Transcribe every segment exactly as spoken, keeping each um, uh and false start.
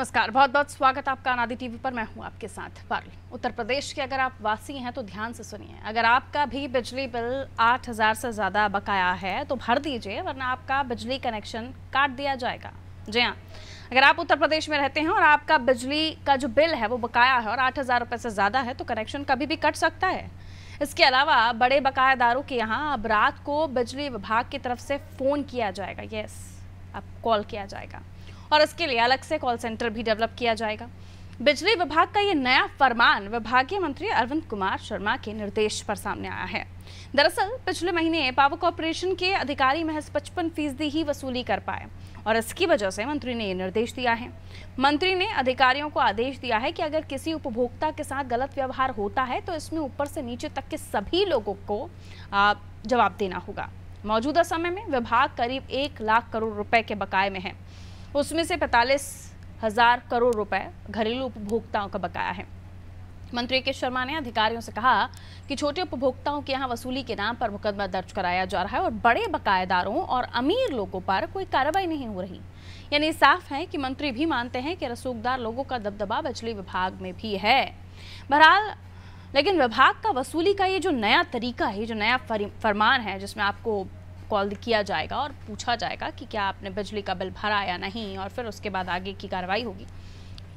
नमस्कार, बहुत बहुत स्वागत आपका अनादी टीवी पर। मैं हूं आपके साथ पार्ली। उत्तर प्रदेश के अगर आप वासी हैं तो ध्यान से सुनिए। अगर आपका भी बिजली बिल आठ हज़ार से ज़्यादा बकाया है तो भर दीजिए, वरना आपका बिजली कनेक्शन काट दिया जाएगा। जी हाँ, अगर आप उत्तर प्रदेश में रहते हैं और आपका बिजली का जो बिल है वो बकाया है और आठ हज़ार रुपये से ज़्यादा है तो कनेक्शन कभी भी कट सकता है। इसके अलावा बड़े बकायादारों के यहाँ अब रात को बिजली विभाग की तरफ से फ़ोन किया जाएगा। यस, अब कॉल किया जाएगा और इसके लिए अलग से कॉल सेंटर भी डेवलप किया जाएगा। बिजली विभाग का ये नया फरमान विभागीय मंत्री अरविंद कुमार शर्मा के निर्देश पर सामने आया है। दरअसल पिछले महीने पावर कॉरपोरेशन के अधिकारी महज पचपन फीसदी ही वसूली कर पाए और इसकी वजह से मंत्री ने ये निर्देश दिया है। मंत्री ने अधिकारियों को आदेश दिया है कि अगर किसी उपभोक्ता के साथ गलत व्यवहार होता है तो इसमें ऊपर से नीचे तक के सभी लोगों को जवाब देना होगा। मौजूदा समय में विभाग करीब एक लाख करोड़ रुपए के बकाये में है, उसमें से पैंतालीस हजार करोड़ रुपए घरेलू उपभोक्ताओं का बकाया है। मंत्री के शर्मा ने अधिकारियों से कहा कि छोटे उपभोक्ताओं के यहाँ वसूली के नाम पर मुकदमा दर्ज कराया जा रहा है और बड़े बकायेदारों और अमीर लोगों पर कोई कार्रवाई नहीं हो रही। यानी साफ है कि मंत्री भी मानते हैं कि रसूखदार लोगों का दबदबा बिजली विभाग में भी है। बहरहाल लेकिन विभाग का वसूली का ये जो नया तरीका है, जो नया फरमान है जिसमें आपको कॉल किया जाएगा और पूछा जाएगा कि क्या आपने बिजली का बिल भरा या नहीं और फिर उसके बाद आगे की कार्रवाई होगी,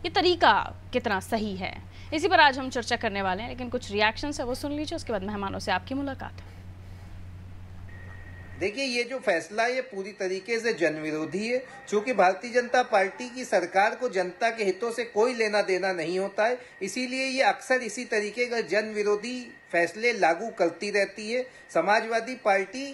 ये तरीका कितना सही है इसी पर आज हम चर्चा करने वाले हैं। लेकिन कुछ रिएक्शंस है वो सुन लीजिए, उसके बाद मेहमानों से आपकी मुलाकात है। देखिए, ये जो फैसला ये पूरी तरीके से जनविरोधी है, क्योंकि भारतीय जनता पार्टी की सरकार को जनता के हितों से कोई लेना देना नहीं होता है। इसीलिए ये अक्सर इसी तरीके का जनविरोधी फैसले लागू करती रहती है। समाजवादी पार्टी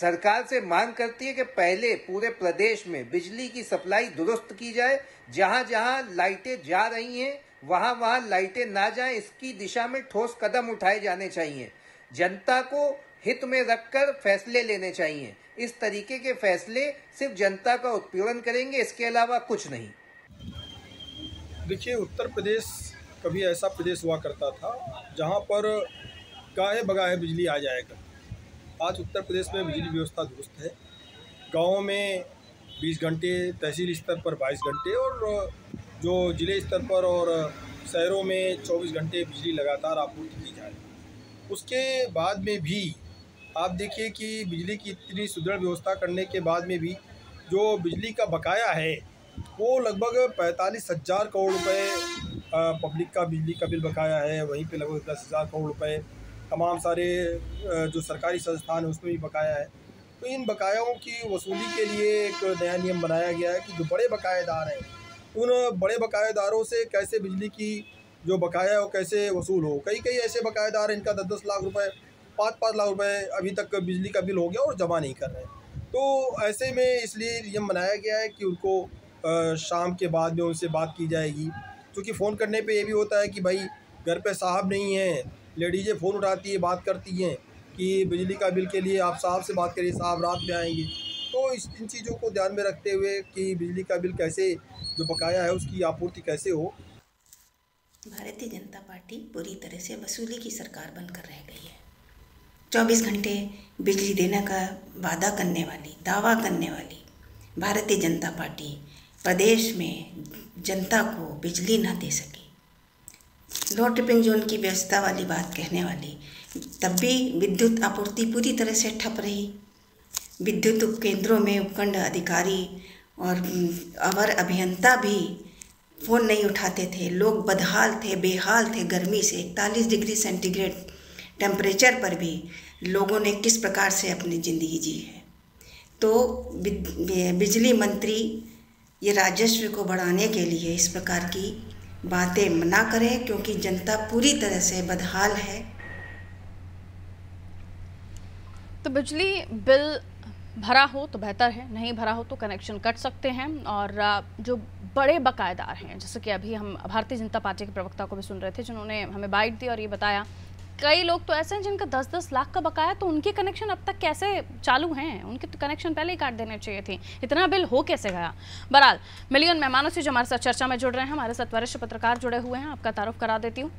सरकार से मांग करती है कि पहले पूरे प्रदेश में बिजली की सप्लाई दुरुस्त की जाए, जहां जहां लाइटें जा रही हैं वहां वहां लाइटें ना जाएं, इसकी दिशा में ठोस कदम उठाए जाने चाहिए। जनता को हित में रखकर फैसले लेने चाहिए। इस तरीके के फैसले सिर्फ जनता का उत्पीड़न करेंगे, इसके अलावा कुछ नहीं। देखिए, उत्तर प्रदेश कभी ऐसा प्रदेश हुआ करता था जहाँ पर गाहे बगाहे बिजली आ जाएगा। आज उत्तर प्रदेश में बिजली व्यवस्था दुरुस्त है। गाँव में बीस घंटे, तहसील स्तर पर बाईस घंटे और जो जिले स्तर पर और शहरों में चौबीस घंटे बिजली लगातार आपूर्ति की जाए। उसके बाद में भी आप देखिए कि बिजली की इतनी सुदृढ़ व्यवस्था करने के बाद में भी जो बिजली का बकाया है वो लगभग पैंतालीस हज़ार करोड़ रुपए पब्लिक का बिजली का बिल बकाया है। वहीं पे लगभग दस हज़ार करोड़ रुपए तमाम सारे जो सरकारी संस्थान है उसमें भी बकाया है। तो इन बकायों की वसूली के लिए एक नया नियम बनाया गया है कि जो बड़े बकायेदार हैं उन बड़े बकायेदारों से कैसे बिजली की जो बकाया है वो कैसे वसूल हो। कई कई ऐसे बकायेदार इनका दस दस लाख रुपए, पाँच पाँच लाख रुपए अभी तक बिजली का बिल हो गया और जमा नहीं कर रहे हैं। तो ऐसे में इसलिए नियम बनाया गया है कि उनको शाम के बाद में उनसे बात की जाएगी, क्योंकि फ़ोन करने पर ये भी होता है कि भाई घर पर साहब नहीं है, लेडीजें फ़ोन उठाती है, बात करती हैं कि बिजली का बिल के लिए आप साहब से बात करिए, साहब रात में आएंगे। तो इस इन चीज़ों को ध्यान में रखते हुए कि बिजली का बिल कैसे, जो बकाया है उसकी आपूर्ति कैसे हो। भारतीय जनता पार्टी पूरी तरह से वसूली की सरकार बनकर रह गई है। चौबीस घंटे बिजली देने का वादा करने वाली, दावा करने वाली भारतीय जनता पार्टी प्रदेश में जनता को बिजली ना दे सकी। नो ट्रिपिंग जोन की व्यवस्था वाली बात कहने वाली, तब भी विद्युत आपूर्ति पूरी तरह से ठप रही। विद्युत उपकेंद्रों में उपखंड अधिकारी और अवर अभियंता भी फ़ोन नहीं उठाते थे। लोग बदहाल थे, बेहाल थे। गर्मी से इकतालीस डिग्री सेंटीग्रेड टेम्परेचर पर भी लोगों ने किस प्रकार से अपनी ज़िंदगी जी है। तो बिजली मंत्री ये राजस्व को बढ़ाने के लिए इस प्रकार की बातें मना करें, क्योंकि जनता पूरी तरह से बदहाल है। तो बिजली बिल भरा हो तो बेहतर है, नहीं भरा हो तो कनेक्शन कट सकते हैं। और जो बड़े बकायेदार हैं, जैसे कि अभी हम भारतीय जनता पार्टी के प्रवक्ता को भी सुन रहे थे जिन्होंने हमें बाइट दी और ये बताया कई लोग तो ऐसे हैं जिनका दस दस लाख का बकाया, तो उनके कनेक्शन अब तक कैसे चालू हैं? उनके तो कनेक्शन पहले ही काट देने चाहिए थे, इतना बिल हो कैसे गया? बहरहाल मिलियन मेहमानों से जो हमारे साथ चर्चा में जुड़ रहे हैं, हमारे साथ वरिष्ठ पत्रकार जुड़े हुए हैं, आपका तारुफ करा देती हूँ।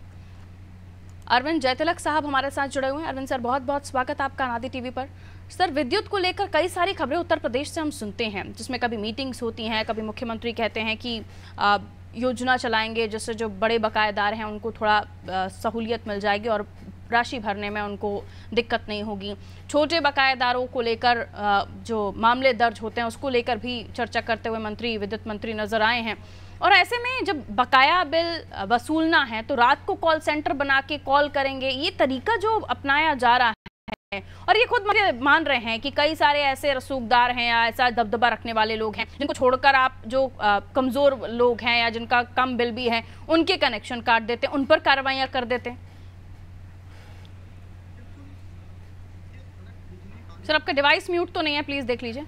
अरविंद जैतलक साहब हमारे साथ जुड़े हुए हैं। अरविंद सर, बहुत बहुत स्वागत आपका अनादी टीवी पर। सर, विद्युत को लेकर कई सारी खबरें उत्तर प्रदेश से हम सुनते हैं, जिसमें कभी मीटिंग्स होती हैं, कभी मुख्यमंत्री कहते हैं कि योजना चलाएंगे जिससे जो बड़े बकायेदार हैं उनको थोड़ा सहूलियत मिल जाएगी और राशि भरने में उनको दिक्कत नहीं होगी। छोटे बकायेदारों को लेकर जो मामले दर्ज होते हैं उसको लेकर भी चर्चा करते हुए मंत्री, विद्युत मंत्री नजर आए हैं। और ऐसे में जब बकाया बिल वसूलना है तो रात को कॉल सेंटर बना के कॉल करेंगे, ये तरीका जो अपनाया जा रहा है, और ये खुद मान रहे हैं कि कई सारे ऐसे रसूखदार हैं या ऐसा दबदबा रखने वाले लोग हैं जिनको छोड़कर आप जो आ, कमजोर लोग हैं या जिनका कम बिल भी है उनके कनेक्शन काट देते हैं, उन पर कार्रवाइयां कर देते हैं। सर आपका डिवाइस म्यूट तो नहीं है, प्लीज देख लीजिए।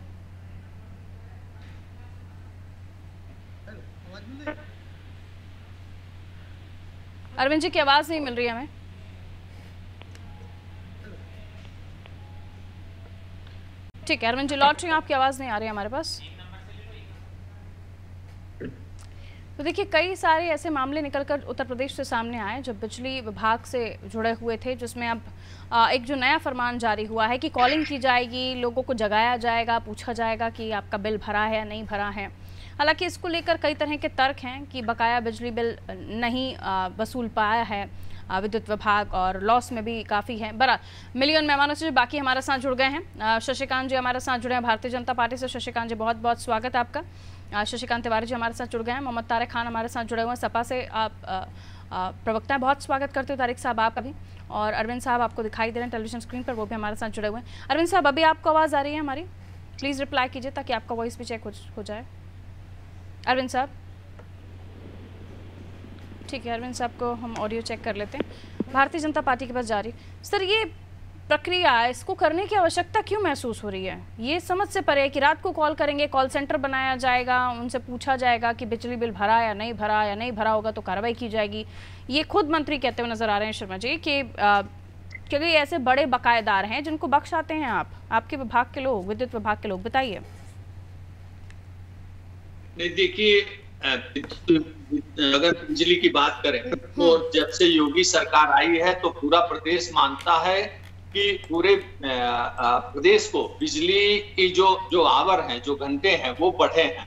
अरविंद जी की आवाज नहीं मिल रही है हमें। ठीक है अरविंद जी, लौट रही हूँ, आपकी आवाज नहीं आ रही है हमारे पास। तो देखिए कई सारे ऐसे मामले निकलकर उत्तर प्रदेश से सामने आए जब बिजली विभाग से जुड़े हुए थे, जिसमें अब एक जो नया फरमान जारी हुआ है कि कॉलिंग की जाएगी, लोगों को जगाया जाएगा, पूछा जाएगा कि आपका बिल भरा है या नहीं भरा है। हालांकि इसको लेकर कई तरह के तर्क हैं कि बकाया बिजली बिल नहीं वसूल पाया है विद्युत विभाग और लॉस में भी काफ़ी है। बरा मिलियन मेहमानों से बाकी हमारे साथ जुड़ गए हैं। शशिकांत जी हमारे साथ जुड़े हैं भारतीय जनता पार्टी से। शशिकांत जी बहुत बहुत स्वागत है आपका। शशिकांत तिवारी जी हमारे साथ जुड़ गए हैं। मोहम्मद तारिक खान हमारे साथ जुड़े हुए हैं सपा से, आप प्रवक्ता हैं, बहुत स्वागत करते हो तारिक साहब आपका भी। और अरविंद साहब आपको दिखाई दे रहे हैं टेलीविजन स्क्रीन पर, वो भी हमारे साथ जुड़े हुए हैं। अरविंद साहब अभी आपको आवाज़ आ रही है हमारी? प्लीज़ रिप्लाई कीजिए ताकि आपका वॉइस भी चेक हो जाए। अरविंद साहब ठीक है, अरविंद साहब को हम ऑडियो चेक कर लेते हैं। भारतीय जनता पार्टी के पास जारी, सर ये प्रक्रिया इसको करने की आवश्यकता क्यों महसूस हो रही है? ये समझ से परे है कि रात को कॉल करेंगे, कॉल सेंटर बनाया जाएगा, उनसे पूछा जाएगा कि बिजली बिल भरा या नहीं भरा, या नहीं भरा होगा तो कार्रवाई की जाएगी। ये खुद मंत्री कहते हुए नजर आ रहे हैं शर्मा जी कि चलिए ऐसे बड़े बकायेदार हैं जिनको बख्शाते हैं आप, आपके विभाग के लोग, विद्युत विभाग के लोग। बताइए। देखिए अगर बिजली की बात करें तो जब से योगी सरकार आई है तो पूरा प्रदेश मानता है कि पूरे प्रदेश को बिजली की जो जो आवर हैं, जो घंटे हैं वो बढ़े हैं।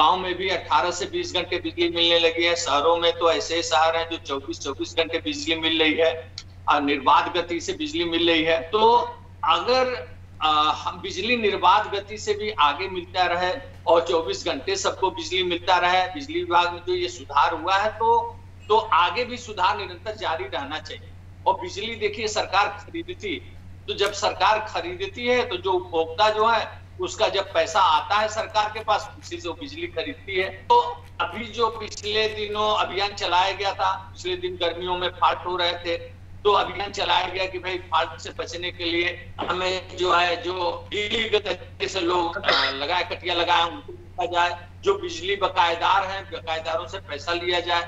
गांव में भी अठारह से बीस घंटे बिजली मिलने लगी है। शहरों में तो ऐसे शहर हैं जो चौबीस चौबीस घंटे बिजली मिल रही है और निर्बाध गति से बिजली मिल रही है। तो अगर हम बिजली निर्बाध गति से भी आगे मिलता रहे और चौबीस घंटे सबको बिजली मिलता रहे, बिजली विभाग में जो ये सुधार हुआ है तो तो आगे भी सुधार निरंतर जारी रहना चाहिए। और बिजली देखिए सरकार खरीदती, तो जब सरकार खरीदती है तो जो उपभोक्ता जो है उसका जब पैसा आता है सरकार के पास, उसी से वो बिजली खरीदती है। तो अभी जो पिछले दिनों अभियान चलाया गया था, पिछले दिन गर्मियों में फाल्ट हो रहे थे तो अभियान चलाया गया कि भाई फाल्ट से बचने के लिए हमें जो है जो इलीगल तरीके से लोग लगाए, कटिया लगाए, उनको देखा जाए, जो बिजली बकायेदार हैं बकायेदारों से पैसा लिया जाए।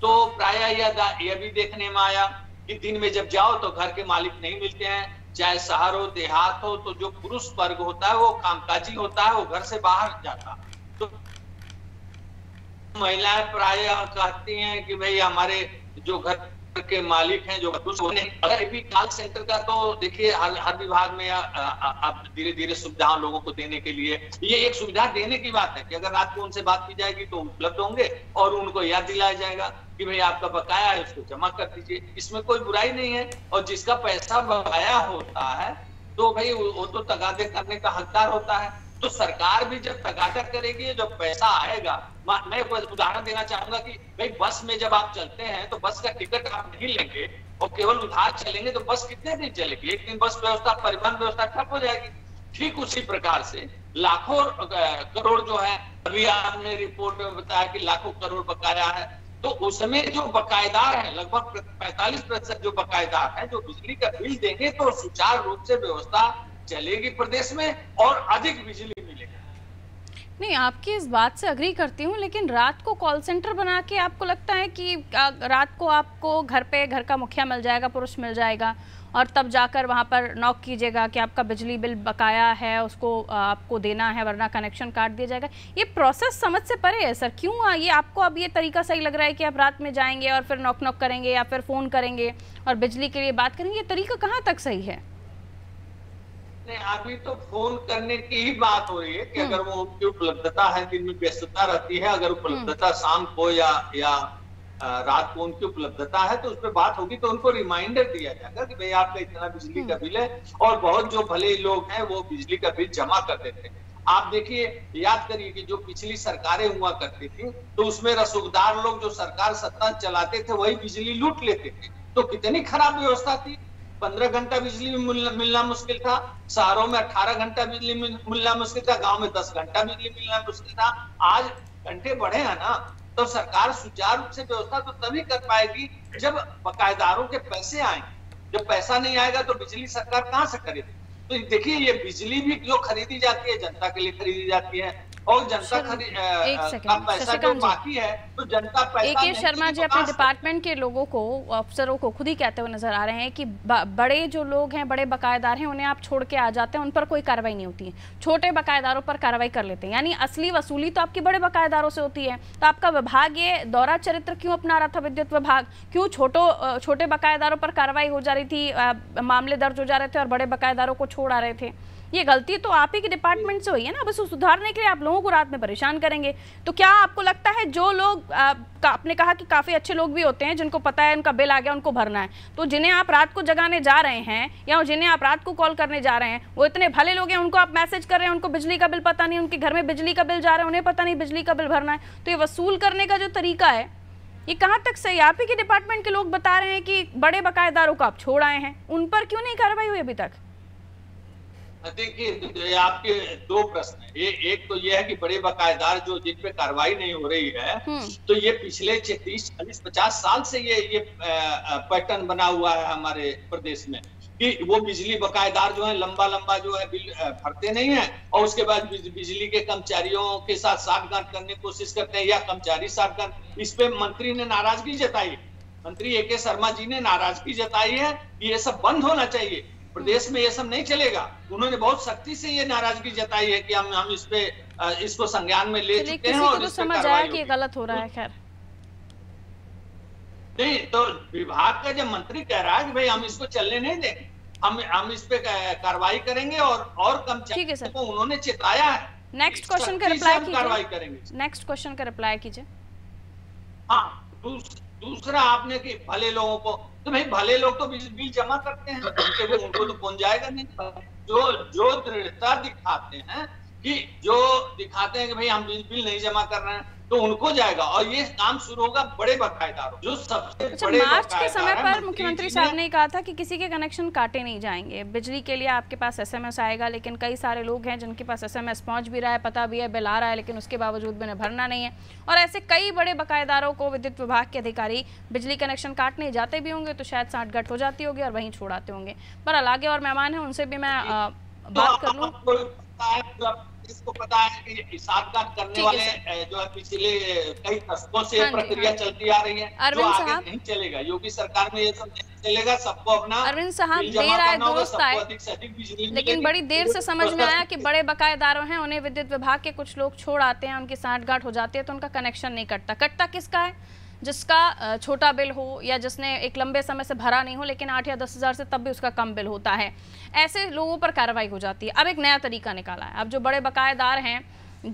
तो प्राय यह भी देखने में आया कि दिन में जब जाओ तो घर के मालिक नहीं मिलते हैं, चाहे शहर हो देहात हो, तो जो पुरुष वर्ग होता है वो कामकाजी होता है, वो घर से बाहर जाता। तो महिलाएं प्राय कहती हैं कि भाई हमारे जो घर के मालिक हैं जो अगर भी कॉल सेंटर का, तो देखिए हर विभाग में आप धीरे धीरे सुविधा लोगों को देने के लिए, ये एक सुविधा देने की बात है कि अगर रात को उनसे बात की जाएगी तो उपलब्ध होंगे और उनको याद दिलाया जाएगा कि भाई आपका बकाया है उसको जमा कर दीजिए, इसमें कोई बुराई नहीं है। और जिसका पैसा बकाया होता है तो भाई वो तो तगादे करने का हकदार होता है। तो सरकार भी जब तगादा करेगी, जब पैसा आएगा, मैं उदाहरण देना चाहूंगा कि भाई बस में जब आप चलते हैं तो बस का टिकट आप नहीं लेंगे और केवल उधार चलेंगे तो बस कितने दिन चलेगी? एक दिन बस व्यवस्था, परिवहन व्यवस्था ठप हो जाएगी। ठीक उसी प्रकार से लाखों करोड़ जो है, अभी आपने रिपोर्ट में बताया कि लाखों करोड़ बकाया है, तो उसमें जो बकायेदार है लगभग पैंतालीस प्रतिशत जो बकायेदार है जो बिजली का बिल देंगे तो सुचारू रूप से व्यवस्था चलेगी प्रदेश में और अधिक बिजली मिलेगी। नहीं, आपकी इस बात से अग्री करती हूँ, लेकिन रात को कॉल सेंटर बना के आपको लगता है कि रात को आपको घर पे घर का मुखिया मिल जाएगा, पुरुष मिल जाएगा और तब जाकर वहाँ पर नॉक कीजिएगा कि आपका बिजली बिल बकाया है, उसको आपको देना है वरना कनेक्शन काट दिया जाएगा। ये प्रोसेस समझ से परे है सर, क्यों ये आपको अब ये तरीका सही लग रहा है कि आप रात में जाएंगे और फिर नॉक नॉक करेंगे या फिर फ़ोन करेंगे और बिजली के लिए बात करेंगे? ये तरीका कहाँ तक सही है? ने अभी तो फोन करने की ही बात हो रही है कि अगर वो उनकी उपलब्धता है, दिन में व्यस्तता रहती है, अगर उपलब्धता शाम को या या रात को उनकी उपलब्धता है तो उस पर बात होगी। तो उनको रिमाइंडर दिया जाएगा कि भाई आपका इतना बिजली का बिल है, और बहुत जो भले लोग हैं वो बिजली का बिल जमा कर देते हैं। आप देखिए, याद करिए कि जो पिछली सरकारें हुआ करती थी तो उसमें रसूखदार लोग जो सरकार सत्ता चलाते थे वही बिजली लूट लेते थे, तो कितनी खराब व्यवस्था थी। पंद्रह घंटा बिजली मिलना मुश्किल था, शहरों में अठारह घंटा बिजली मिलना मुश्किल था, गांव में दस घंटा बिजली मिलना मुश्किल था। आज घंटे बढ़े हैं ना, तो सरकार सुचारू रूप से व्यवस्था तो तभी कर पाएगी जब बकायेदारों के पैसे आएंगे। जब पैसा नहीं आएगा तो बिजली सरकार कहाँ से खरीदेगी। तो देखिए, ये बिजली भी जो खरीदी जाती है जनता के लिए खरीदी जाती है, और जनता का पैसा जो बाकी है तो जनता पैसा। ए के शर्मा जी अपने डिपार्टमेंट के लोगों को, अफसरों को खुद ही कहते हुए नजर आ रहे हैं कि बड़े जो लोग हैं, बड़े बकायेदार हैं, उन्हें आप छोड़ के आ जाते हैं, उन पर कोई कार्रवाई नहीं होती है, छोटे बकायेदारों पर कार्रवाई कर लेते हैं। यानी असली वसूली तो आपके बड़े बकायेदारों से होती है। तो आपका विभाग ये दौरा चरित्र क्यों अपना रहा था, विद्युत विभाग क्यों छोटो छोटे बकायेदारों पर कार्रवाई हो जा रही थी, मामले दर्ज हो जा रहे थे और बड़े बकायेदारों को छोड़ आ रहे थे। ये गलती तो आप ही के डिपार्टमेंट से हुई है ना, बस उस सुधारने के लिए आप लोगों को रात में परेशान करेंगे। तो क्या आपको लगता है जो लोग आ, का, आपने कहा कि काफी अच्छे लोग भी होते हैं जिनको पता है उनका बिल आ गया, उनको भरना है, तो जिन्हें आप रात को जगाने जा रहे हैं या जिन्हें आप रात को कॉल करने जा रहे हैं वो इतने भले लोग हैं, उनको आप मैसेज कर रहे हैं, उनको बिजली का बिल पता नहीं, उनके घर में बिजली का बिल जा रहा है, उन्हें पता नहीं बिजली का बिल भरना है। तो ये वसूल करने का जो तरीका है ये कहाँ तक सही? आप ही के डिपार्टमेंट के लोग बता रहे हैं कि बड़े बकायेदारों को आप छोड़ आए हैं, उन पर क्यों नहीं कार्रवाई हुई अभी तक? देखिए, आपके दो प्रश्न है। ए, एक तो यह है कि बड़े बकायेदार जो जिन पे कार्रवाई नहीं हो रही है, तो ये पिछले तीस चालीस पचास साल से ये ये पैटर्न बना हुआ है हमारे प्रदेश में कि वो बिजली बकायेदार जो है लंबा लंबा जो है बिल भरते नहीं है, और उसके बाद बिजली के कर्मचारियों के साथ साठगांठ करने की कोशिश करते हैं या कर्मचारी साठगांठ। इस पे मंत्री ने नाराजगी जताई, मंत्री ए के शर्मा जी ने नाराजगी जताई है कि ये सब बंद होना चाहिए, प्रदेश में ये सब नहीं चलेगा। उन्होंने बहुत सख्ती से ये नाराजगी जताई है कि हम हम इस पे इसको संज्ञान में ले चुके हैं और समझ आया कि गलत हो रहा है। खैर नहीं, तो विभाग का जब मंत्री कह रहा है कि भाई हम इसको चलने नहीं देंगे, हम हम इस पे कार्रवाई करेंगे और और कम चाहिए, तो उन्होंने चेताया है। नेक्स्ट क्वेश्चन का रिप्लाई कीजिए, कार्रवाई करेंगे। नेक्स्ट क्वेश्चन का रिप्लाई कीजिए। हाँ, दूसरा आपने कि भले लोगों को, तो भाई भले लोग तो बिल जमा करते हैं, उनके उनको तो पहुंच जाएगा नहीं। जो जो दृढ़ता दिखाते हैं कि जो दिखाते हैं कि भाई हम बिल नहीं जमा कर रहे हैं, तो उनको जाएगा। और ये काम शुरू होगा बड़े बकायेदारों जो सबसे अच्छा, बड़े मार्च के समय पर मुख्यमंत्री साहब ने कहा था कि किसी के कनेक्शन काटे नहीं जाएंगे, बिजली के लिए आपके पास एसएमएस आएगा। लेकिन कई सारे लोग हैं जिनके पास एसएमएस पहुंच भी रहा है, पता भी है, बिल आ रहा है, लेकिन उसके बावजूद उन्हें भरना नहीं है। और ऐसे कई बड़े बकायेदारों को विद्युत विभाग के अधिकारी बिजली कनेक्शन काटने जाते भी होंगे, तो शायद साठगांठ हो जाती होगी और वहीं छोड़ाते होंगे। पर अलागे और मेहमान है, उनसे भी मैं बात कर लूँ। इसको पता है कि साठगांठ करने वाले जो पिछले कई दशकों से प्रक्रिया चलती आ रही है, जो आगे नहीं चलेगा। योगी सरकार में ये सब नहीं चलेगा, सबको अपना अरविंद साहब देर आए दोस्त आए, लेकिन बड़ी देर से समझ में आया कि बड़े बकायेदारों हैं, उन्हें विद्युत विभाग के कुछ लोग छोड़ आते हैं, उनकी साठगांठ हो जाती है, तो उनका कनेक्शन नहीं कटता। कटता किसका है? जिसका छोटा बिल हो या जिसने एक लंबे समय से भरा नहीं हो, लेकिन आठ या दस हज़ार से तब भी उसका कम बिल होता है, ऐसे लोगों पर कार्रवाई हो जाती है। अब एक नया तरीका निकाला है। अब जो बड़े बकायेदार हैं,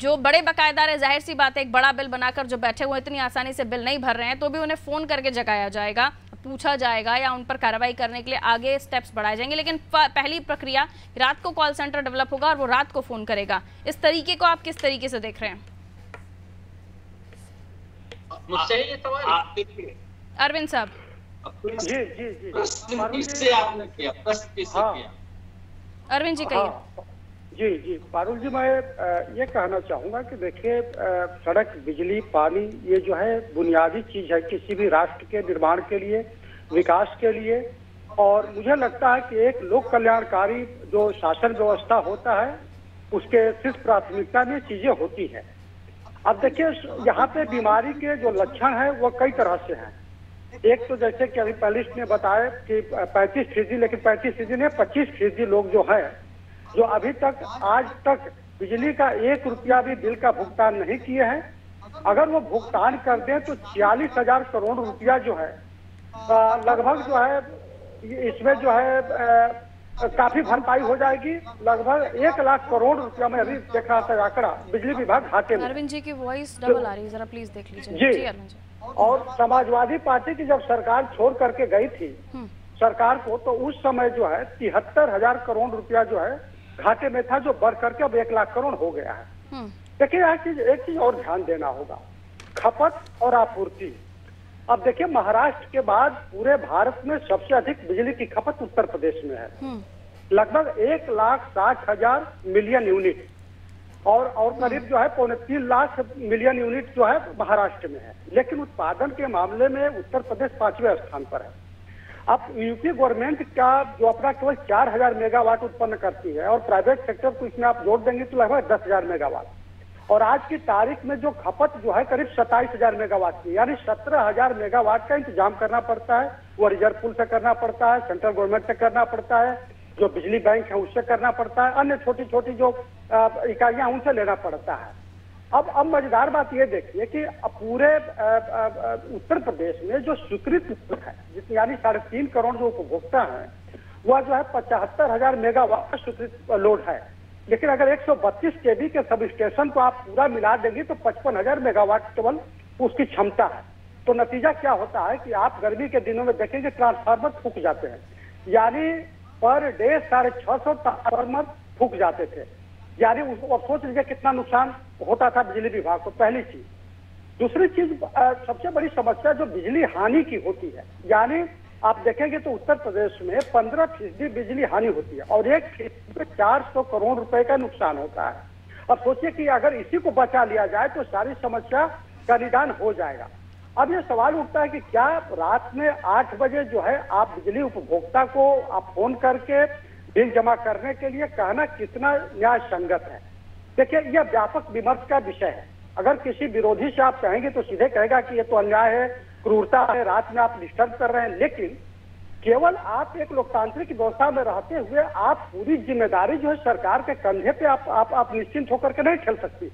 जो बड़े बकायेदार है, जाहिर सी बात है, एक बड़ा बिल बनाकर जो बैठे हुए इतनी आसानी से बिल नहीं भर रहे हैं, तो भी उन्हें फ़ोन करके जगाया जाएगा, पूछा जाएगा, या उन पर कार्रवाई करने के लिए आगे स्टेप्स बढ़ाए जाएंगे। लेकिन पहली प्रक्रिया रात को कॉल सेंटर डेवलप होगा और वो रात को फ़ोन करेगा। इस तरीके को आप किस तरीके से देख रहे हैं? मुझसे ये सवाल अरविंद साहब जी जी जी प्रश्न किससे आपने किया? प्रश्न किससे किया? अरविंद जी कहिए। जी जी पारुल जी, मैं ये कहना चाहूँगा कि देखिए, सड़क, बिजली, पानी ये जो है बुनियादी चीज है किसी भी राष्ट्र के निर्माण के लिए, विकास के लिए। और मुझे लगता है कि एक लोक कल्याणकारी जो शासन व्यवस्था होता है उसके शीर्ष प्राथमिकता में चीजें होती है। अब देखिए, यहाँ पे बीमारी के जो लक्षण है वो कई तरह से हैं। एक तो जैसे कि अभी पैलिस्ट ने बताया कि पैंतीस फीसदी, लेकिन पैंतीस फीसदी ने पच्चीस फीसदी लोग जो हैं जो अभी तक आज तक बिजली का एक रुपया भी बिल का भुगतान नहीं किए हैं। अगर वो भुगतान कर दें तो छियालीस हजार करोड़ रुपया जो है लगभग जो है इसमें जो है काफी भरपाई हो जाएगी। लगभग एक लाख करोड़ रुपया में अभी देख रहा था आंकड़ा बिजली विभाग घाटे में। अरविंद जी की वॉइस डबल आ रही है, जरा प्लीज देख लीजिए जी। और समाजवादी पार्टी की जब सरकार छोड़ करके गई थी सरकार को, तो उस समय जो है तिहत्तर हजार करोड़ रुपया जो है घाटे में था, जो बढ़ करके अब एक लाख करोड़ हो गया है। देखिए यह चीज एक चीज और ध्यान देना होगा, खपत और आपूर्ति। अब देखिए महाराष्ट्र के बाद पूरे भारत में सबसे अधिक बिजली की खपत उत्तर प्रदेश में है, लगभग एक लाख साठ हजार मिलियन यूनिट और और करीब जो है पौने तीन लाख मिलियन यूनिट जो है महाराष्ट्र में है। लेकिन उत्पादन के मामले में उत्तर प्रदेश पांचवें स्थान पर है। अब यूपी गवर्नमेंट का जो अपना केवल चार हजार मेगावाट उत्पन्न करती है और प्राइवेट सेक्टर को इसमें आप जोड़ देंगे तो लगभग दस हजार मेगावाट। और आज की तारीख में जो खपत जो है करीब सत्ताईस हजार मेगावाट की, यानी सत्रह हजार मेगावाट का इंतजाम करना पड़ता है। वो रिजर्व पूल से करना पड़ता है, सेंट्रल गवर्नमेंट से करना पड़ता है, जो बिजली बैंक है उससे करना पड़ता है, अन्य छोटी छोटी जो इकाइयां उनसे लेना पड़ता है। अब अब मजेदार बात ये देखिए कि पूरे आ, आ, आ, उत्तर प्रदेश में जो स्वीकृत है, जिसमें यानी साढ़े तीन करोड़ जो उपभोक्ता है, वह जो है पचहत्तर हजार मेगावाट का स्वीकृत लोड है। लेकिन अगर एक सौ बत्तीस केवी के सब स्टेशन को आप पूरा मिला देंगे तो पचपन हजार मेगावाट केवल उसकी क्षमता है। तो नतीजा क्या होता है कि आप गर्मी के दिनों में देखेंगे ट्रांसफार्मर फूक जाते हैं, यानी पर डे साढ़े छह सौ ट्रांसफार्मर फूक जाते थे, यानी उसको सोच लीजिए कितना नुकसान होता था बिजली विभाग को। पहली चीज। दूसरी चीज, सबसे बड़ी समस्या जो बिजली हानि की होती है, यानी आप देखेंगे तो उत्तर प्रदेश में पंद्रह फीसदी बिजली हानि होती है और एक फीसदी पे चार सौ करोड़ रुपए का नुकसान होता है। अब सोचिए कि अगर इसी को बचा लिया जाए तो सारी समस्या का निदान हो जाएगा। अब ये सवाल उठता है कि क्या रात में आठ बजे जो है आप बिजली उपभोक्ता को आप फोन करके बिल जमा करने के लिए कहना कितना न्याय संगत है। देखिए यह व्यापक विमर्श का विषय है। अगर किसी विरोधी से आप कहेंगे तो सीधे कहेगा कि ये तो अन्याय है, क्रूरता है, रात में आप डिस्टर्ब कर रहे हैं। लेकिन केवल आप एक लोकतांत्रिक व्यवस्था में रहते हुए आप पूरी जिम्मेदारी जो है सरकार के कंधे पे आप आप, आप निश्चिंत होकर के नहीं खेल सकती।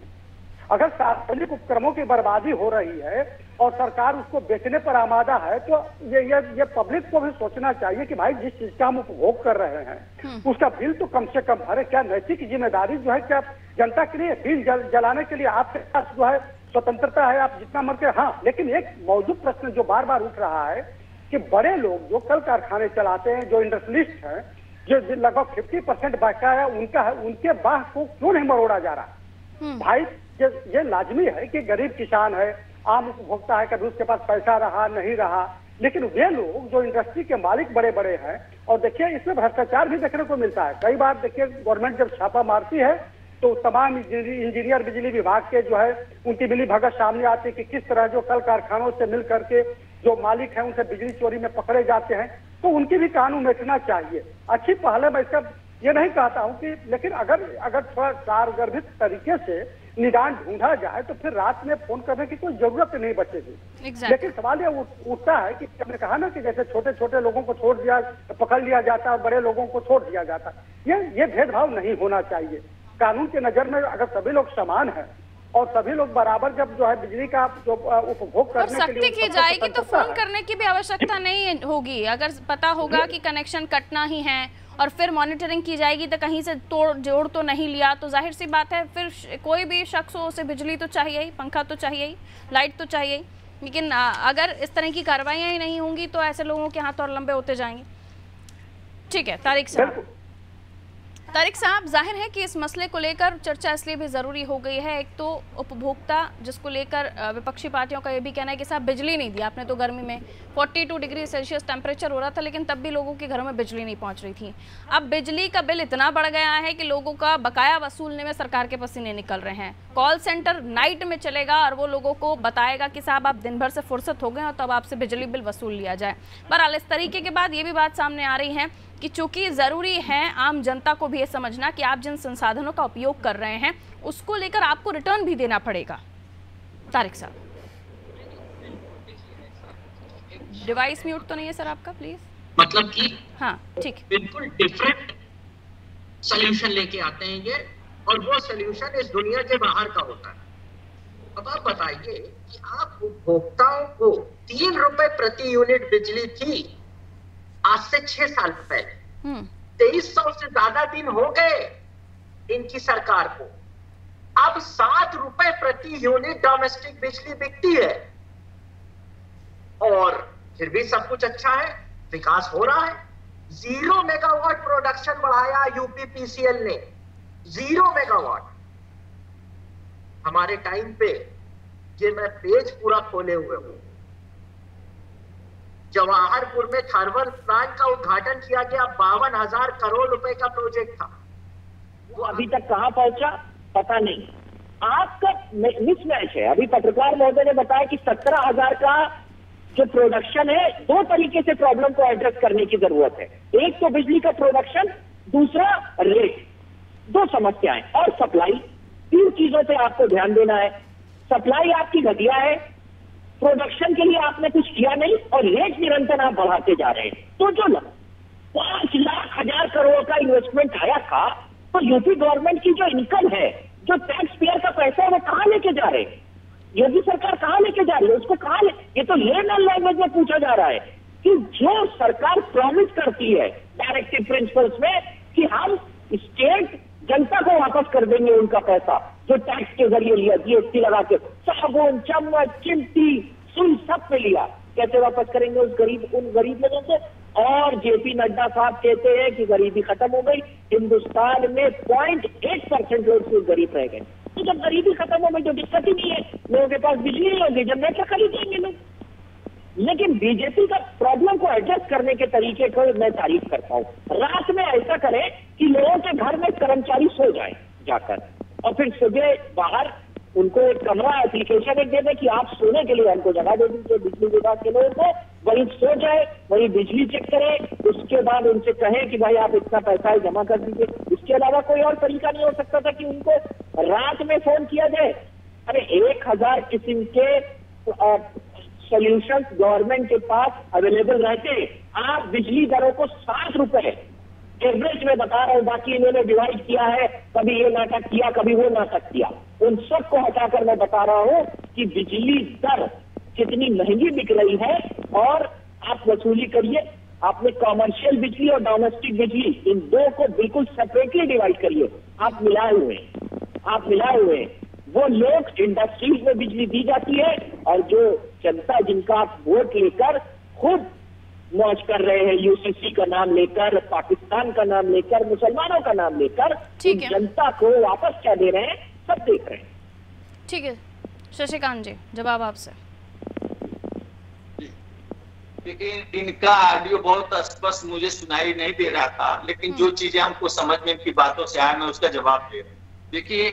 अगर सार्वजनिक उपक्रमों की बर्बादी हो रही है और सरकार उसको बेचने पर आमादा है तो ये ये ये पब्लिक को भी सोचना चाहिए कि भाई जिस चीज का हम उपभोग कर रहे हैं उसका बिल तो कम से कम भरे। क्या नैतिक जिम्मेदारी जो है क्या जनता के लिए बिल जल, जलाने के लिए आपके पास जो है स्वतंत्रता है, आप जितना मर के। हाँ, लेकिन एक मौजूद प्रश्न जो बार बार उठ रहा है कि बड़े लोग जो कल कारखाने चलाते हैं, जो इंडस्ट्रियलिस्ट हैं, जो लगभग फिफ्टी परसेंट बकाया उनका है, उनके बाह को क्यों नहीं मरोड़ा जा रहा। भाई ये, ये लाजमी है कि गरीब किसान है, आम उपभोक्ता है, कभी उसके पास पैसा रहा नहीं रहा, लेकिन वे लोग जो इंडस्ट्री के मालिक बड़े बड़े हैं। और देखिए इसमें भ्रष्टाचार भी देखने को मिलता है। कई बार देखिए गवर्नमेंट जब छापा मारती है तो तमाम इंजीनियर बिजली विभाग के जो है उनकी मिली भगत सामने आती है कि किस तरह जो कल कारखानों से मिल करके जो मालिक हैं उनसे बिजली चोरी में पकड़े जाते हैं, तो उनकी भी कानून उमेटना चाहिए। अच्छी पहल है, मैं इसका ये नहीं कहता हूं कि, लेकिन अगर अगर थोड़ा कारगर्भित तरीके से निदान ढूंढा जाए तो फिर रात में फोन करने की कोई जरूरत नहीं बचेगी। exactly. लेकिन सवाल ये उठता है कि हमने कहा ना कि जैसे छोटे छोटे लोगों को छोड़ दिया पकड़ लिया जाता है और बड़े लोगों को छोड़ दिया जाता है, ये ये भेदभाव नहीं होना चाहिए। कानून के नजर में अगर सभी लोग समान हैं और सभी लोग बराबर जब जो है बिजली का जो उपभोग करने के लिए सख्ती की जाएगी तो फोन करने की भी आवश्यकता नहीं होगी। अगर पता होगा कि कनेक्शन कटना ही है और फिर मॉनिटरिंग की जाएगी तो कहीं से तोड़ जोड़ तो नहीं लिया, तो जाहिर सी बात है फिर कोई भी शख्स हो उसे बिजली तो चाहिए ही, पंखा तो चाहिए ही, लाइट तो चाहिए ही। लेकिन अगर इस तरह की कार्रवाइयाँ ही नहीं होंगी तो ऐसे लोगों के हाथ और लंबे होते जाएंगे। ठीक है तारिक साहब, तारिक साहब जाहिर है कि इस मसले को लेकर चर्चा इसलिए भी ज़रूरी हो गई है। एक तो उपभोक्ता, जिसको लेकर विपक्षी पार्टियों का ये भी कहना है कि साहब बिजली नहीं दी आपने, तो गर्मी में बयालीस डिग्री सेल्सियस टेम्परेचर हो रहा था लेकिन तब भी लोगों के घरों में बिजली नहीं पहुंच रही थी। अब बिजली का बिल इतना बढ़ गया है कि लोगों का बकाया वसूलने में सरकार के पसीने निकल रहे हैं। कॉल सेंटर नाइट में चलेगा और वो लोगों को बताएगा कि साहब आप दिन भर से फुर्सत हो गए हो तब आपसे बिजली बिल वसूल लिया जाए। बहरहाल इस तरीके के बाद ये भी बात सामने आ रही है कि चूंकि ज़रूरी है आम जनता को भी ये समझना कि आप जिन संसाधनों का उपयोग कर रहे हैं उसको लेकर आपको रिटर्न भी देना पड़ेगा। तारिक साहब डिवाइस म्यूट तो नहीं है सर आपका प्लीज? मतलब कि हाँ ठीक है, बिल्कुल डिफरेंट सॉल्यूशन लेके आते हैं ये, और वो सॉल्यूशन इस दुनिया के बाहर का होता है। अब आप बताइए कि आप उपभोक्ताओं को तीन रुपए प्रति यूनिट बिजली थी आज से छह साल पहले, तेईस सौ से ज्यादा दिन हो गए इनकी सरकार को। अब सात रुपए प्रति यूनिट डोमेस्टिक बिजली बिकती है और फिर भी सब कुछ अच्छा है, विकास हो रहा है। जीरो मेगावाट प्रोडक्शन बढ़ाया यूपीपीसीएल ने, जीरो मेगावाट। हमारे टाइम पे ये मैं पेज पूरा खोले हुए हूं, जवाहरपुर में थर्मल प्लांट का उद्घाटन किया गया, बावन हजार करोड़ रुपए का प्रोजेक्ट था, वो अभी तक कहां पहुंचा पता नहीं। आपका मिसमैच है। अभी पत्रकार महोदय ने बताया कि सत्रह हजार का जो प्रोडक्शन है, दो तरीके से प्रॉब्लम को एड्रेस करने की जरूरत है, एक तो बिजली का प्रोडक्शन, दूसरा रेट, दो समस्याएं, और सप्लाई। तीन चीजों पे आपको ध्यान देना है। सप्लाई आपकी घटिया है, प्रोडक्शन के लिए आपने कुछ किया नहीं और रेट निरंतर आप बढ़ाते जा रहे हैं। तो जो पांच लाख हजार करोड़ का इन्वेस्टमेंट आया था, तो यूपी गवर्नमेंट की जो इनकम है, जो टैक्स पेयर का पैसा है, वो कहां लेके जा रहे हैं? योगी सरकार कहां लेके जा रही है उसको? कहां ले? ये तो लेनल लैंग्वेज में पूछा जा रहा है कि जो सरकार प्रॉमिस करती है डायरेक्टिव प्रिंसिपल्स में कि हम स्टेट जनता को वापस कर देंगे उनका पैसा जो टैक्स के जरिए लिया, जीएसटी लगा के साबुन चम्मच चिमटी सुई सब पे लिया, कैसे वापस करेंगे उस गरीब उन गरीब लोगों को? और जेपी नड्डा साहब कहते हैं कि गरीबी खत्म हो गई हिंदुस्तान में, पॉइंट एट परसेंट लोग गरीब रह गए। तो जब गरीबी खत्म हो गई तो दिक्कत ही नहीं है, लोगों के पास बिजली नहीं होगी, जनरेटर खरीदेंगे लोग। लेकिन बीजेपी का प्रॉब्लम को एड्रेस करने के तरीके को मैं तारीफ करता हूं। रात में ऐसा करें कि लोगों के घर में कर्मचारी सो जाए जाकर, और फिर सुबह बाहर उनको एक कमरा एप्लीकेशन एक दे दें कि आप सोने के लिए हमको जगह दे दीजिए। बिजली विभाग के लोगों को वहीं सो जाए, वहीं बिजली चेक करें, उसके बाद उनसे कहें कि भाई आप इतना पैसा ही जमा कर दीजिए। इसके अलावा कोई और तरीका नहीं हो सकता था कि उनको रात में फोन किया जाए? अरे एक हजार किस्म के सोल्यूशन गवर्नमेंट के पास अवेलेबल रहते। आप बिजली दरों को सात रुपए एवरेज में बता रहे हो, बाकी इन्होंने डिवाइड किया है, कभी ये नाटक किया, कभी वो नाटक किया। उन सबको हटाकर मैं बता रहा हूं कि बिजली दर कितनी महंगी बिक रही है और आप वसूली करिए। आपने कॉमर्शियल बिजली और डोमेस्टिक बिजली इन दो को बिल्कुल सेपरेटली डिवाइड करिए। आप मिलाए हुए आप मिलाए हुए वो लोग इंडस्ट्रीज में बिजली दी जाती है और जो जनता जिनका आप वोट लेकर खुद मौज कर रहे हैं, यूसीसी का नाम लेकर, पाकिस्तान का नाम लेकर, मुसलमानों का नाम लेकर, जनता को वापस क्या दे रहे हैं सब देख रहे हैं। ठीक है शशिकांत जी, जवाब आपसे। लेकिन इनका ऑडियो बहुत स्पष्ट मुझे सुनाई नहीं दे रहा था, लेकिन जो चीजें हमको समझ में इनकी बातों से आया मैं उसका जवाब दे रहा हूँ। देखिए,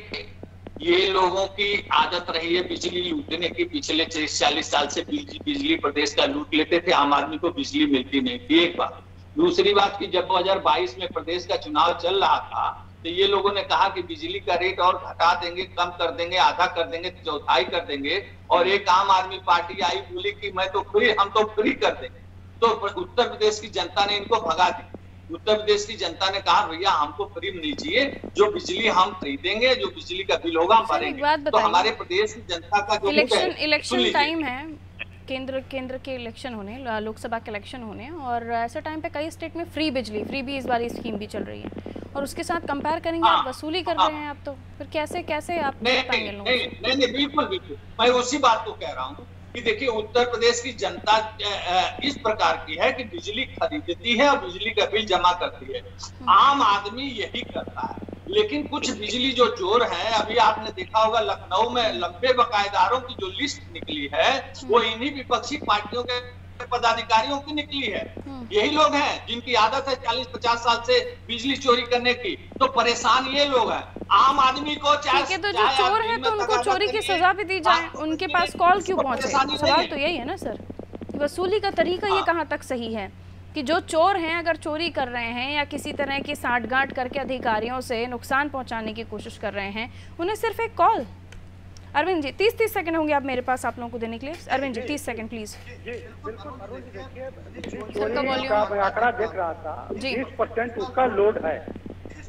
ये लोगों की आदत रही है बिजली लूटने की। पिछले चालीस साल से बिजली बिजली प्रदेश का लूट लेते थे, आम आदमी को बिजली मिलती नहीं थी। एक बात। दूसरी बात कि जब दो हज़ार बाईस में प्रदेश का चुनाव चल रहा था तो ये लोगों ने कहा कि बिजली का रेट और घटा देंगे, कम कर देंगे, आधा कर देंगे, चौथाई कर देंगे। और एक आम आदमी पार्टी आई, बोली कि मैं तो फ्री, हम तो फ्री कर देंगे। तो उत्तर प्रदेश की जनता ने इनको भगा दिया। उत्तर प्रदेश की जनता ने कहा भैया हमको फ्री नहीं चाहिए, जो बिजली हम खरीदेंगे, जो बिजली का बिल होगा हम भरेंगे। तो हमारे प्रदेश की जनता का जो इलेक्शन इलेक्शन टाइम है, केंद्र केंद्र के इलेक्शन होने, लोकसभा के इलेक्शन होने, और ऐसे टाइम पे कई स्टेट में फ्री बिजली, फ्री भी इस बार स्कीम भी चल रही है, और उसके साथ कंपेयर करेंगे आप वसूली कर रहे हैं आप, तो फिर कैसे कैसे आप? नहीं बिल्कुल बिल्कुल, मैं उसी बात को कह रहा हूँ कि देखिए उत्तर प्रदेश की जनता इस प्रकार की है कि बिजली खरीदती है और बिजली का बिल जमा करती है। आम आदमी यही करता है। लेकिन कुछ बिजली जो चोर हैं, अभी आपने देखा होगा लखनऊ में लंबे बकायेदारों की जो लिस्ट निकली है वो इन्हीं विपक्षी पार्टियों के पदाधिकारियों की निकली है। यही लोग हैं जिनकी आदत है चालीस पचास साल से बिजली चोरी करने की। तो परेशान ये लोग हैं। आम आदमी को चाहिए तो जो चोर है तो उनको चोरी की सजा भी दी जाए, उनके पास कॉल क्यों पहुंचे? सवाल तो यही है ना सर, वसूली का तरीका ये कहाँ तक सही है कि जो चोर हैं अगर चोरी कर रहे हैं या किसी तरह की सांठगांठ करके अधिकारियों से नुकसान पहुँचाने की कोशिश कर रहे हैं, उन्हें सिर्फ एक कॉल। अरविंद जी तीस तीस सेकंड होंगे आप मेरे पास आप लोगों को देने के लिए। अरविंद जी तीस सेकंड प्लीज। बिल्कुल, आंकड़ा देख रहा था बीस परसेंट उसका लोड है।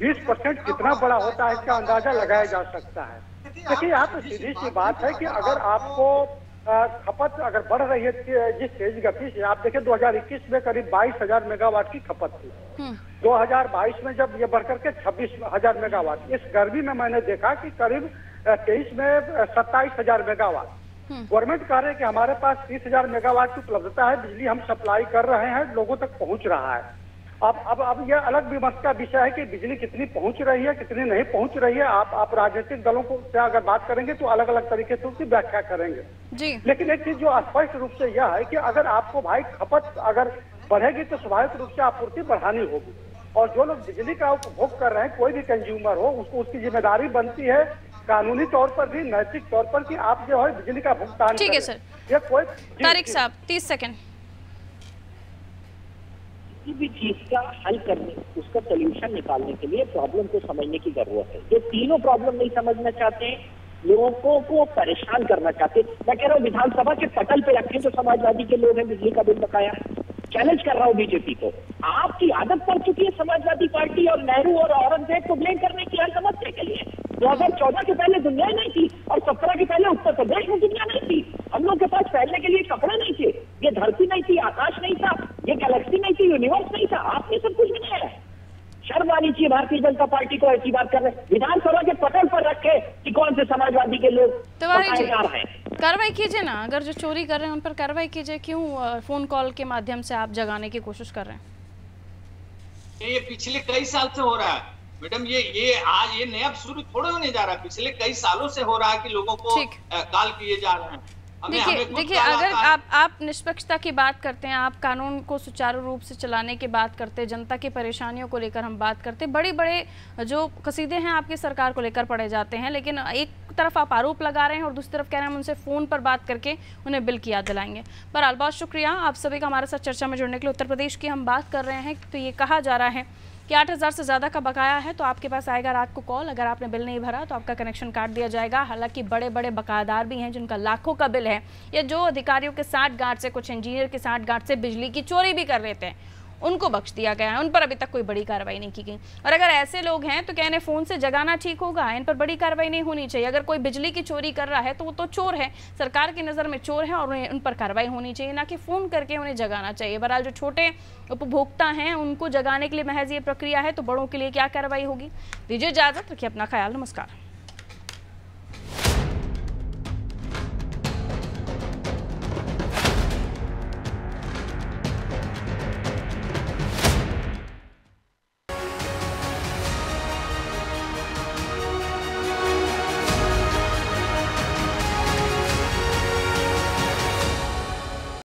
बीस परसेंट कितना बड़ा होता है इसका अंदाजा लगाया जा सकता है। देखिए, यहाँ तो सीधी सी बात है कि अगर आपको खपत अगर बढ़ रही है जिस तेज गति से, आप देखें दो हज़ार इक्कीस में करीब बाईस हज़ार मेगावाट की खपत थी, दो हज़ार बाईस में जब ये बढ़कर के छब्बीस हज़ार मेगावाट, इस गर्मी में मैंने देखा कि करीब तेईस में सत्ताईस हज़ार मेगावाट। गवर्नमेंट कह रहे हैं कि हमारे पास तीस हज़ार मेगावाट की उपलब्धता है, बिजली हम सप्लाई कर रहे हैं, लोगों तक पहुंच रहा है। अब अब अब यह अलग विमर्श का विषय है कि बिजली कितनी पहुंच रही है, कितनी नहीं पहुंच रही है। आप आप राजनीतिक दलों को से अगर बात करेंगे तो अलग अलग तरीके से उसकी व्याख्या करेंगे जी। लेकिन एक चीज जो स्पष्ट रूप से यह है कि अगर आपको भाई खपत अगर बढ़ेगी तो स्वाभाविक रूप से आपूर्ति बढ़ानी होगी, और जो लोग बिजली का उपभोग कर रहे हैं, कोई भी कंज्यूमर हो, उसको उसकी जिम्मेदारी बनती है कानूनी तौर पर भी, नैतिक तौर पर, कि आप जो है बिजली का भुगतान। ठीक है सर, यह कोई तारिक साहब तीस सेकेंड। किसी भी चीज का हल करने, उसका सोल्यूशन निकालने के लिए प्रॉब्लम को समझने की जरूरत है। ये तीनों प्रॉब्लम नहीं समझना चाहते हैं, लोगों को परेशान करना चाहते हैं। मैं कह रहा हूँ विधानसभा के पटल पे रखें तो समाजवादी के लोग हैं, बिजली का बिल बकाया, चैलेंज कर रहा हूँ बीजेपी को। आपकी आदत पड़ चुकी है समाजवादी पार्टी और नेहरू और औरंगजेब को ब्लेम करने की, हर समस्या के लिए। दो हजार चौदह के पहले दुनिया नहीं थी, और सत्रह के पहले उत्तर प्रदेश में दुनिया नहीं थी। हम लोग के पास फैलने के लिए कपड़े नहीं थे, ये धरती नहीं थी, आकाश नहीं था, ये गैलेक्सी नहीं थी, यूनिवर्स नहीं था। आपने सब कुछ बनाया। शर्म आनी चाहिए भारतीय जनता पार्टी को, ऐसी बात कर रहे। विधानसभा के पटल पर रखे कि कौन से समाजवादी के लोग पत्रकार हैं। कार्रवाई कीजिए ना, अगर जो चोरी कर रहे हैं उन पर कार्रवाई कीजिए। क्यों फोन कॉल के माध्यम से आप जगाने की कोशिश कर रहे हैं? ये पिछले कई साल से हो रहा है मैडम, ये ये आज ये नया शुरू थोड़ा होने जा रहा है, पिछले कई सालों से हो रहा है कि लोगों को कॉल किए जा रहे हैं। देखिए देखिए अगर आप आप निष्पक्षता की बात करते हैं, आप कानून को सुचारू रूप से चलाने की बात करते हैं, जनता की परेशानियों को लेकर हम बात करते हैं, बड़े बड़े जो कसीदे हैं आपकी सरकार को लेकर पढ़े जाते हैं, लेकिन एक तरफ आप आरोप लगा रहे हैं और दूसरी तरफ कह रहे हैं हम उनसे फ़ोन पर बात करके उन्हें बिल की याद दिलाएंगे। बहरहाल बहुत शुक्रिया आप सभी का हमारे साथ चर्चा में जुड़ने के लिए। उत्तर प्रदेश की हम बात कर रहे हैं तो ये कहा जा रहा है कि आठ हज़ार से ज़्यादा का बकाया है तो आपके पास आएगा रात को कॉल, अगर आपने बिल नहीं भरा तो आपका कनेक्शन काट दिया जाएगा। हालांकि बड़े बड़े बकायादार भी हैं जिनका लाखों का बिल है, या जो अधिकारियों के साठगांठ से, कुछ इंजीनियर के साठगांठ से बिजली की चोरी भी कर लेते हैं, उनको बख्श दिया गया है। उन पर अभी तक कोई बड़ी कार्रवाई नहीं की गई। और अगर ऐसे लोग हैं तो कहने फ़ोन से जगाना ठीक होगा, इन पर बड़ी कार्रवाई नहीं होनी चाहिए। अगर कोई बिजली की चोरी कर रहा है तो वो तो चोर है, सरकार की नज़र में चोर है, और उन्हें उन पर कार्रवाई होनी चाहिए, ना कि फ़ोन करके उन्हें जगाना चाहिए। बहरहाल जो छोटे उपभोक्ता हैं उनको जगाने के लिए महज ये प्रक्रिया है, तो बड़ों के लिए क्या कार्रवाई होगी? विजय जाधव, रखिए अपना ख्याल, नमस्कार।